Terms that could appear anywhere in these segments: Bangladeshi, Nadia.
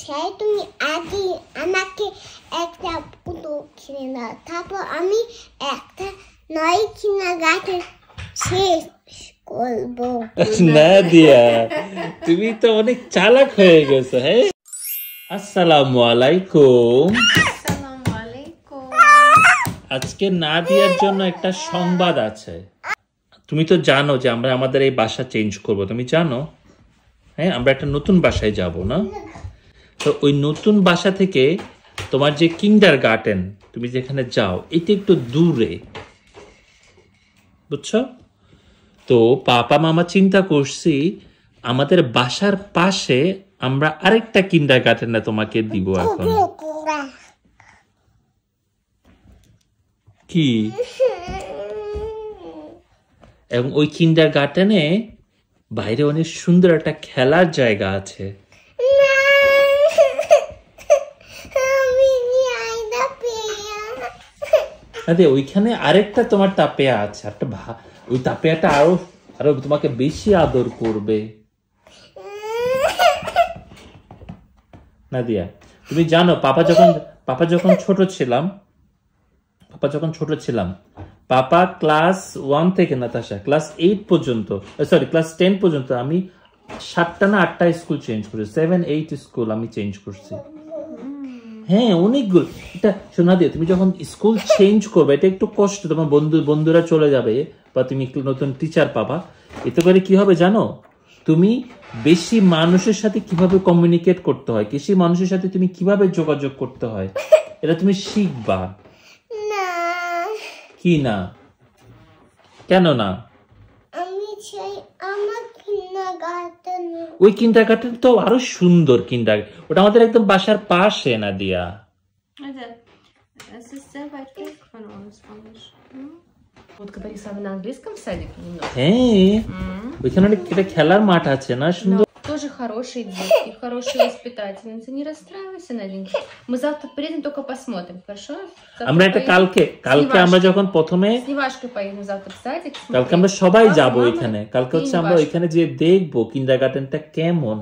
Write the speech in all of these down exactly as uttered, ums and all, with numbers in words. চাই তুমি আগে আমাকে একটা পুতুল কিনে দাও, তারপর আমি একটা নয় কিনা গাছে শেষ করবো। নাদিয়া, তুমি তো অনেক চালাক হয়ে গেছো। হ্যাঁ, আসসালামু আলাইকুম। আজকে নাদিয়ার জন্য একটা সংবাদ আছে। তুমি তো জানো যে আমরা আমাদের এই বাসা চেঞ্জ করব, তুমি জানো। হ্যাঁ, আমরা একটা নতুন বাসায় যাব না? তো ওই নতুন বাসা থেকে তোমার যে কিন্ডারগার্টেন, তুমি যেখানে যাও, এটা একটু দূরে, বুঝছো তো? পাপা মামা চিন্তা করছি আমাদের বাসার পাশে আমরা আরেকটা কিন্ডারগার্টেন না তোমাকে দিব। এখন কি? এবং ওই কিন্ডারগার্টেনে বাইরে অনেক সুন্দর একটা খেলার জায়গা আছে। আরে ওইখানে আরেকটা তোমার তাপেয়া আছে, একটা ওই তাপেয়াটা আরো আরো তোমাকে বেশি আদর করবে। নাদিয়া, তুমি জানো পাপা যখন পাপা যখন ছোট ছিলাম পাপা যখন ছোট ছিলাম পাপা ক্লাস ওয়ান থেকে নাতাশা ক্লাস এইট পর্যন্ত, সরি ক্লাস টেন পর্যন্ত আমি সাতটা না আটটা স্কুল চেঞ্জ করেছি, সেভেন এইট স্কুল আমি চেঞ্জ করছি। হ্যাঁ, অনেকগুলো। এটা শোনা দিয়ে, তুমি যখন স্কুল চেঞ্জ করবে এটা একটু কষ্ট, তোমার বন্ধু বন্ধুরা চলে যাবে বা তুমি নতুন টিচার পাবা। এতে করে কি হবে জানো, তুমি বেশি মানুষের সাথে কিভাবে কমিউনিকেট করতে হয়, বেশি মানুষের সাথে তুমি কিভাবে যোগাযোগ করতে হয়, এটা তুমি শিখবা। কি না? কেন না? আমি চাই আমার কিন্ডারগার্টেন। ওই কিন্ডারগার্টেন তো আরো সুন্দর কিন্ডার, ওটা আমাদের একদম বাসার পাশে। নাদিয়া, আচ্ছা sister by click for on Spanish вот когда я сам на английском садике немного. Эй, ওইখানে একটা খেলার মাঠ আছে না, সুন্দর। Тоже хорошие дети, хорошие воспитательницы. Не расстраивайся, Наденька. Мы завтра приедем, только посмотрим, хорошо? আমরা এটা কালকে কালকে আমরা যখন প্রথমে নিবাসকে পাইনি завтра садик. কালকে আমরা সবাই যাব ওখানে। কালকে হচ্ছে আমরা ওখানে যে দেখব কিন্ডারগার্টেনটা কেমন।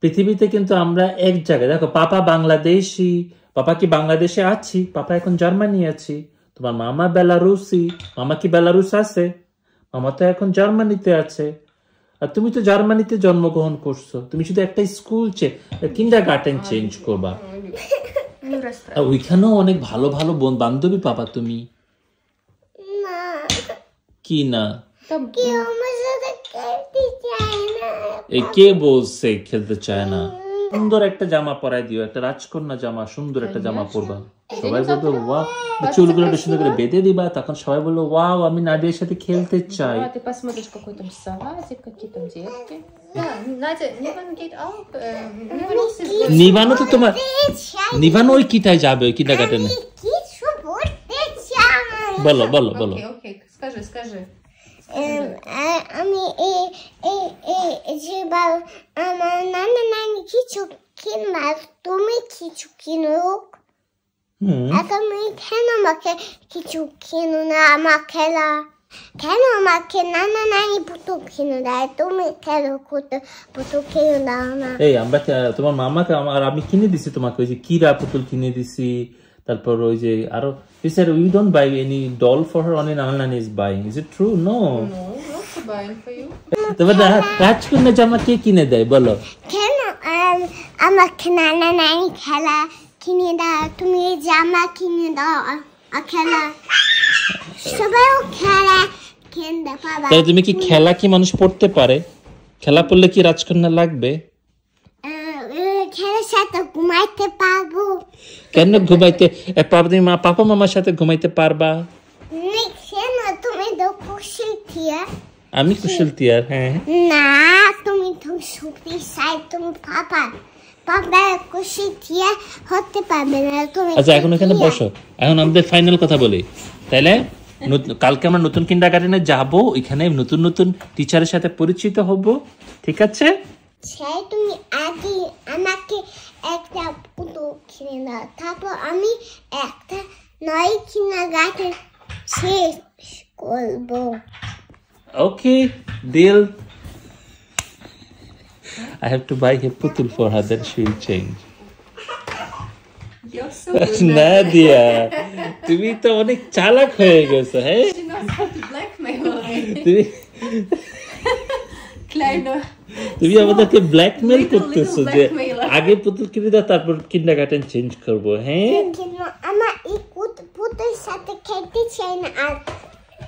পৃথিবীতে কিন্তু আমরা এক জায়গায়, দেখো পাপা বাংলাদেশী, পাপা কি বাংলাদেশে আছি, পাপা এখন জার্মানি আছি, তোমার মামা বেলারুসি, মামা কি বেলারুস আছে, মামা তো এখন জার্মানিতে আছে, আর তুমি তো জার্মানিতে জন্মগ্রহণ করছো। তুমি শুধু একটা স্কুল কিন্ডারগার্টেন চেঞ্জ করবা, আর ওইখানেও অনেক ভালো ভালো বান্ধবী পাবা তুমি। কি না? কে বলছে খেলতে চায় না? সুন্দর একটা জামা পরাই দিও, একটা রাজকন্যা জামা, সুন্দর একটা জামা পরবা, সবাই বলবে ওয়াও। চুলগুলো সুন্দর করে বেঁধে দিবা, তখন সবাই বলবে ওয়াও আমি নাদিয়ার সাথে খেলতে চাই। নিবানো তো তোমার নিবানো ওই কিটায় যাবে, ওই কিন্ডারগার্টেনে। বলো বলো বলো, আমি আমার নানা নানি কিছু কিনবা, তুমি কিছু কিনো, কেন আমাকে কিছু কিনো না, আমার খেলা, কেন আমাকে নানা নানি পুতুল কিনো দেয়, তুমি খেলো পুতুল কিনো দাও না। এই আমরা তোমার মামাকে আর আমি কিনে দিছি তোমাকে, ওই যে কিরা পুতুল কিনে দিছি, তারপর ওই যে আরো sir we don't buy any doll for her, only নানা নানি is buying. Is it true? No, তবে রাজকন্যা জামা কে কিনে দেয় বলো? কেন আমাকে নানা নানি খেলা কিনে দাও, তুমি জামা কিনে দাও, খেলা সবাইও খেলা কিনতে পারবা। তাহলে তুমি কি খেলা কি মানুষ পড়তে পারে? খেলা পড়লে কি রাজকন্যা লাগবে? খেলার সাথে ঘুমাইতে পারবো। কেন ঘুমাইতে পারবে? মা পাপা মামার সাথে ঘুমাইতে পারবা। কেন? তুমি তো কুশল থিয়া। আমি কুশল থিয়া? হ্যাঁ। না, তুমি তো সুপ্রি সাই, তুমি পাপা পাপা কুশল থিয়া হতে পারবে না তুমি। আচ্ছা এখন এখানে বসো, এখন আমাদের ফাইনাল কথা বলি। তাহলে কালকে আমরা নতুন কিন্ডারগার্টেনে যাব, ওইখানে নতুন নতুন টিচারের সাথে পরিচিত হব, ঠিক আছে? চাই তুমি আগে আমাকে একটা পুতুল কিনে দাও, তারপর আমি একটা নয় কিন্ডারগার্টেন শেষ করবো। Okay deal. I have to buy a putul for her, then she will change. You're so good, Nadia. Tumi to onek chalak hoye gecho, hey? She knows how to blackmail me. Kleiner. তুমি আমাদেরকে blackmail করতেছো যে আগে পুতুল কিনে দাও তারপর kindergarten change করব হ্যাঁ আমা এই পুতুলের সাথে খেলতে চাই না আর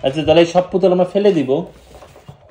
আচ্ছা তাহলে সব পুতুল আমরা ফেলে দিব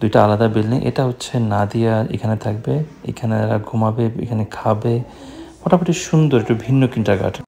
দুইটা আলাদা বিল্ডিং এটা হচ্ছে নাদিয়া এখানে থাকবে এখানে ঘুমাবে এখানে খাবে মোটামুটি সুন্দর একটু ভিন্ন কিন্ডারগার্টেন